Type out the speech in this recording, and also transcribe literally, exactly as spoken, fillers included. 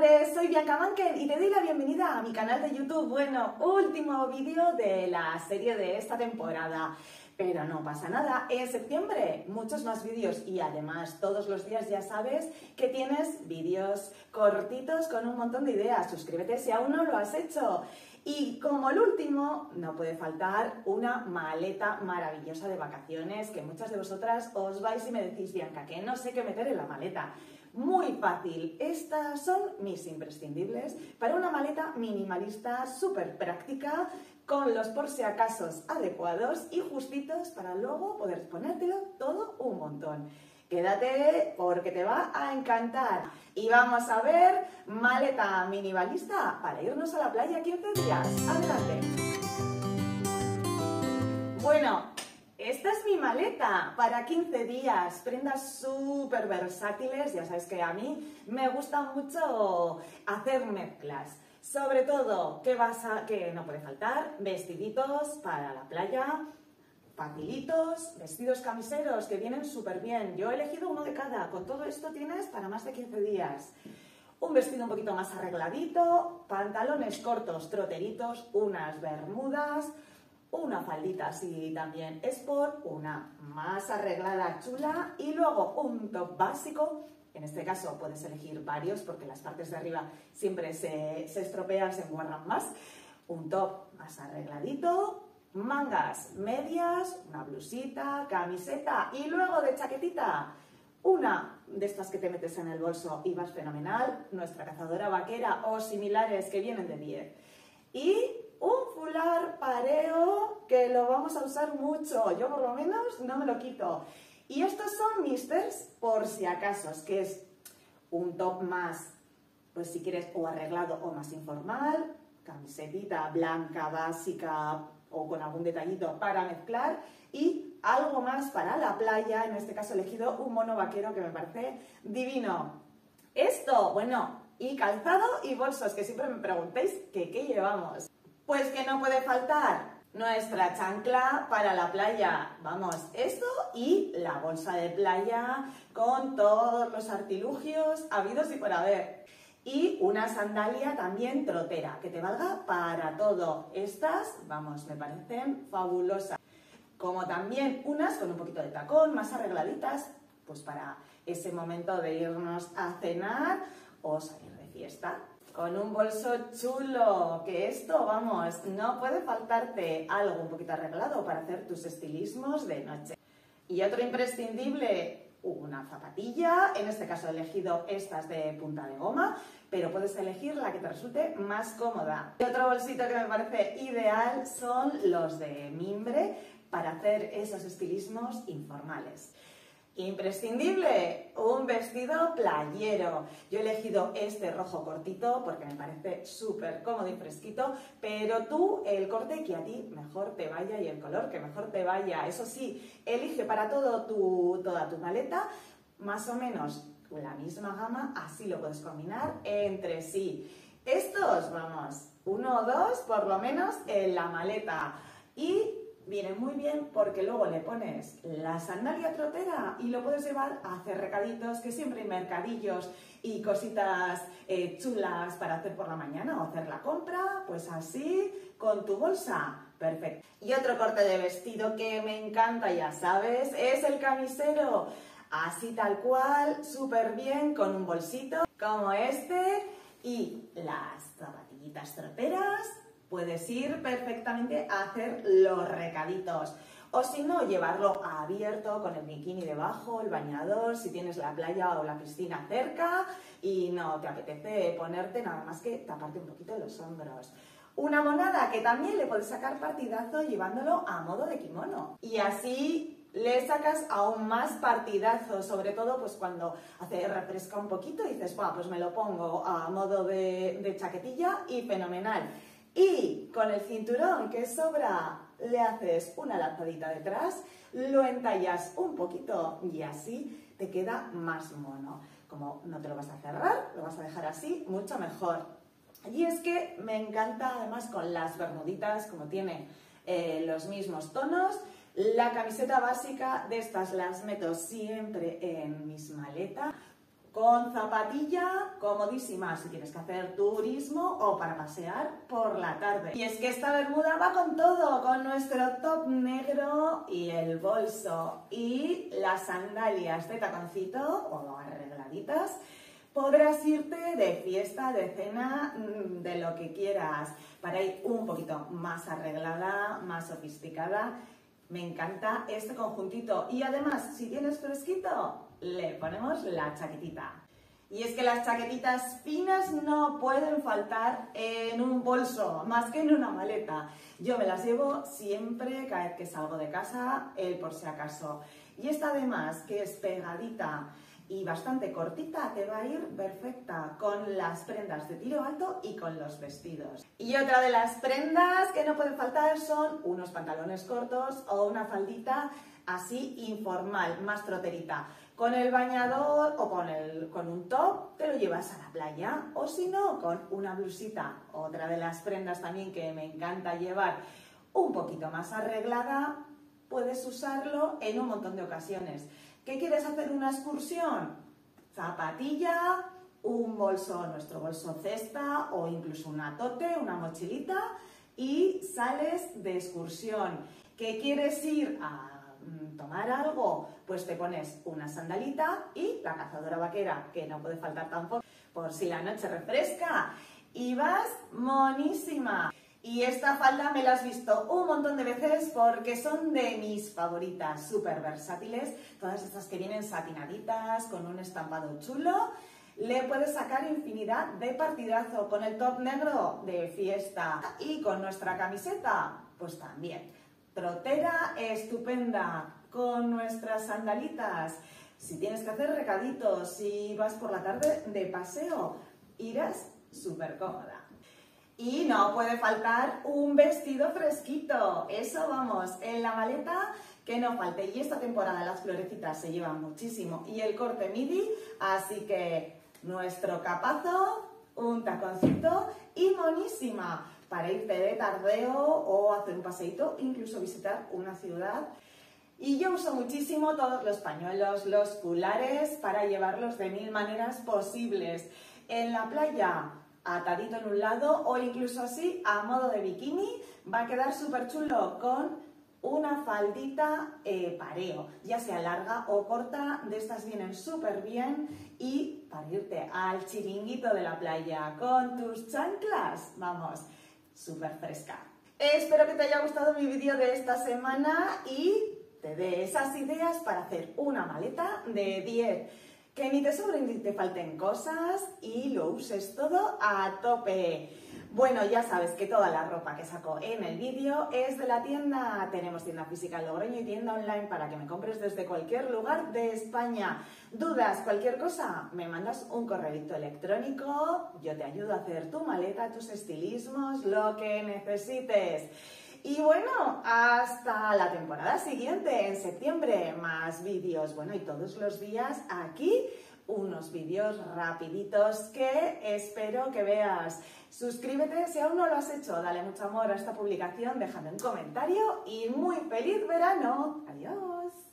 Amores, soy Bianca Manken y te doy la bienvenida a mi canal de YouTube. Bueno, último vídeo de la serie de esta temporada. Pero no pasa nada, en septiembre muchos más vídeos y además todos los días ya sabes que tienes vídeos cortitos con un montón de ideas. Suscríbete si aún no lo has hecho. Y como el último, no puede faltar una maleta maravillosa de vacaciones que muchas de vosotras os vais y me decís, Bianca, que no sé qué meter en la maleta. Muy fácil, estas son mis imprescindibles para una maleta minimalista súper práctica con los por si acasos adecuados y justitos para luego poder ponértelo todo un montón. Quédate porque te va a encantar. Y vamos a ver maleta minimalista para irnos a la playa quince días. ¡Adelante! Bueno, esta es mi maleta para quince días, prendas súper versátiles, ya sabes que a mí me gusta mucho hacer mezclas. Sobre todo, ¿qué vas a, que no puede faltar? Vestiditos para la playa, facilitos, vestidos camiseros que vienen súper bien. Yo he elegido uno de cada, con todo esto tienes para más de quince días. Un vestido un poquito más arregladito, pantalones cortos, troteritos, unas bermudas, una faldita así también sport, una más arreglada chula y luego un top básico. En este caso puedes elegir varios porque las partes de arriba siempre se, se estropean, se enguarran más. Un top más arregladito, mangas medias, una blusita, camiseta y luego de chaquetita una de estas que te metes en el bolso y vas fenomenal, nuestra cazadora vaquera o similares que vienen de diez. Y un fular pareo que lo vamos a usar mucho, yo por lo menos no me lo quito. Y estos son mis ters por si acaso, que es un top más, pues si quieres, o arreglado o más informal, camisetita blanca básica o con algún detallito para mezclar y algo más para la playa, en este caso he elegido un mono vaquero que me parece divino. Esto, bueno, y calzado y bolsos, que siempre me preguntáis que qué llevamos. Pues que no puede faltar nuestra chancla para la playa, vamos, esto y la bolsa de playa con todos los artilugios habidos y por haber. Y una sandalia también trotera, que te valga para todo. Estas, vamos, me parecen fabulosas. Como también unas con un poquito de tacón, más arregladitas, pues para ese momento de irnos a cenar o salir de fiesta. Con un bolso chulo, que esto, vamos, no puede faltarte algo un poquito arreglado para hacer tus estilismos de noche. Y otro imprescindible, una zapatilla, en este caso he elegido estas de punta de goma, pero puedes elegir la que te resulte más cómoda. Y otro bolsito que me parece ideal son los de mimbre para hacer esos estilismos informales. Imprescindible, un vestido playero. Yo he elegido este rojo cortito porque me parece súper cómodo y fresquito, pero tú el corte que a ti mejor te vaya y el color que mejor te vaya. Eso sí, elige para todo tu, toda tu maleta más o menos la misma gama, así lo puedes combinar entre sí. Estos, vamos, uno o dos por lo menos en la maleta y viene muy bien porque luego le pones la sandalia trotera y lo puedes llevar a hacer recaditos, que siempre hay mercadillos y cositas eh, chulas para hacer por la mañana o hacer la compra, pues así con tu bolsa. Perfecto. Y otro corte de vestido que me encanta, ya sabes, es el camisero. Así tal cual, súper bien, con un bolsito como este y las zapatillitas troteras. Puedes ir perfectamente a hacer los recaditos. O si no, llevarlo abierto con el bikini debajo, el bañador, si tienes la playa o la piscina cerca y no te apetece ponerte nada más que taparte un poquito los hombros. Una monada que también le puedes sacar partidazo llevándolo a modo de kimono. Y así le sacas aún más partidazo, sobre todo pues cuando hace refresca un poquito y dices, pues me lo pongo a modo de, de chaquetilla y fenomenal. Y con el cinturón que sobra le haces una lazadita detrás, lo entallas un poquito y así te queda más mono. Como no te lo vas a cerrar, lo vas a dejar así, mucho mejor. Y es que me encanta además con las bermuditas, como tiene eh, los mismos tonos, la camiseta básica de estas las meto siempre en mis maletas. con zapatilla, comodísima si tienes que hacer turismo o para pasear por la tarde. Y es que esta bermuda va con todo, con nuestro top negro y el bolso y las sandalias de taconcito o arregladitas. Podrás irte de fiesta, de cena, de lo que quieras, para ir un poquito más arreglada, más sofisticada. Me encanta este conjuntito y además, si tienes fresquito, le ponemos la chaquetita. Y es que las chaquetitas finas no pueden faltar en un bolso, más que en una maleta. Yo me las llevo siempre cada vez que salgo de casa, el por si acaso. Y esta además, que es pegadita y bastante cortita, te va a ir perfecta con las prendas de tiro alto y con los vestidos. Y otra de las prendas que no pueden faltar son unos pantalones cortos o una faldita así informal, más troterita. Con el bañador o con, el, con un top te lo llevas a la playa, o si no, con una blusita. Otra de las prendas también que me encanta llevar, un poquito más arreglada, puedes usarlo en un montón de ocasiones. ¿Qué quieres hacer una excursión? Zapatilla, un bolso, nuestro bolso cesta o incluso una tote, una mochilita, y sales de excursión. ¿Qué quieres ir a tomar algo? Pues te pones una sandalita y la cazadora vaquera, que no puede faltar tampoco, por si la noche refresca, y vas monísima. Y esta falda me la has visto un montón de veces porque son de mis favoritas, súper versátiles, todas estas que vienen satinaditas, con un estampado chulo. Le puedes sacar infinidad de partidazo con el top negro de fiesta y con nuestra camiseta, pues también. Trotera estupenda, con nuestras sandalitas, si tienes que hacer recaditos, si vas por la tarde de paseo, irás súper cómoda. Y no puede faltar un vestido fresquito, eso vamos, en la maleta que no falte. Y esta temporada las florecitas se llevan muchísimo y el corte midi, así que nuestro capazo, un taconcito y monísima para irte de tardeo o hacer un paseíto, incluso visitar una ciudad. Y yo uso muchísimo todos los pañuelos, los culares, para llevarlos de mil maneras posibles. En la playa, atadito en un lado o incluso así a modo de bikini, va a quedar súper chulo con una faldita eh, pareo, ya sea larga o corta, de estas vienen súper bien. Y para irte al chiringuito de la playa con tus chanclas, vamos, súper fresca. Espero que te haya gustado mi vídeo de esta semana y te dé esas ideas para hacer una maleta de diez. Que ni te sobren ni te falten cosas y lo uses todo a tope. Bueno, ya sabes que toda la ropa que saco en el vídeo es de la tienda. Tenemos tienda física en Logroño y tienda online para que me compres desde cualquier lugar de España. Dudas, cualquier cosa, me mandas un correo electrónico. Yo te ayudo a hacer tu maleta, tus estilismos, lo que necesites. Y bueno, hasta la temporada siguiente, en septiembre, más vídeos. Bueno, y todos los días aquí unos vídeos rapiditos que espero que veas. Suscríbete si aún no lo has hecho, dale mucho amor a esta publicación, déjame un comentario y muy feliz verano. Adiós.